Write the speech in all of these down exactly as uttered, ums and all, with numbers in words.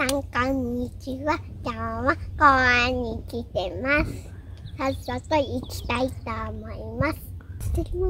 さんこんにちは。今日は公園に来てます。早速行きたいと思います。失礼します。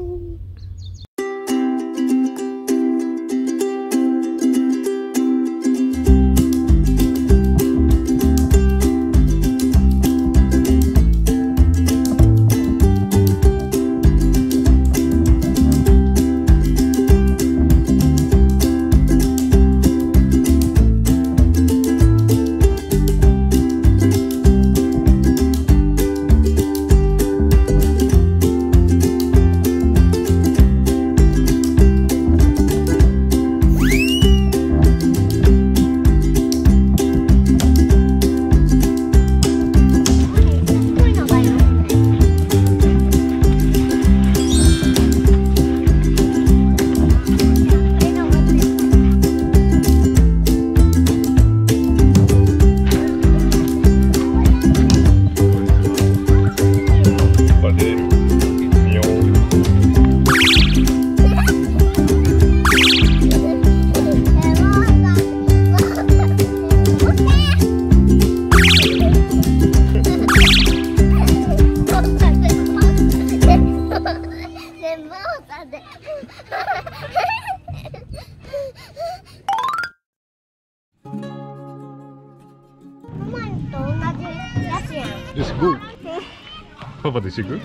It's good. Papa, this is good.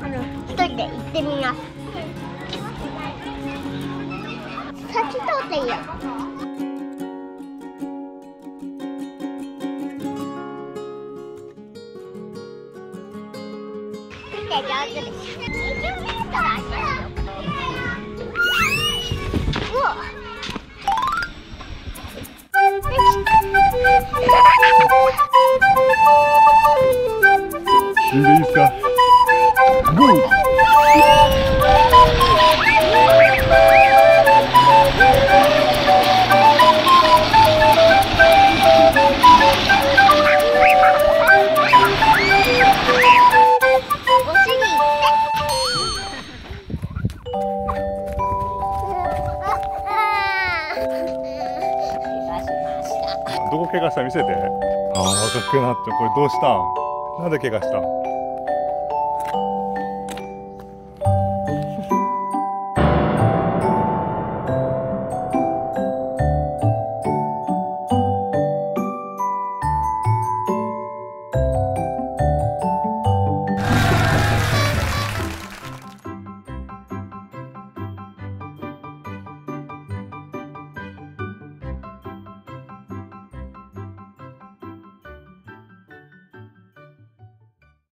あの、一人で行ってみます。先通っていいよ。見て、上手でしょ。にじゅうメートルあるよ。おぉ。いいですか？Good.どこ怪我した？見せて。ああ、赤くなって。これどうしたん？なんで怪我したん？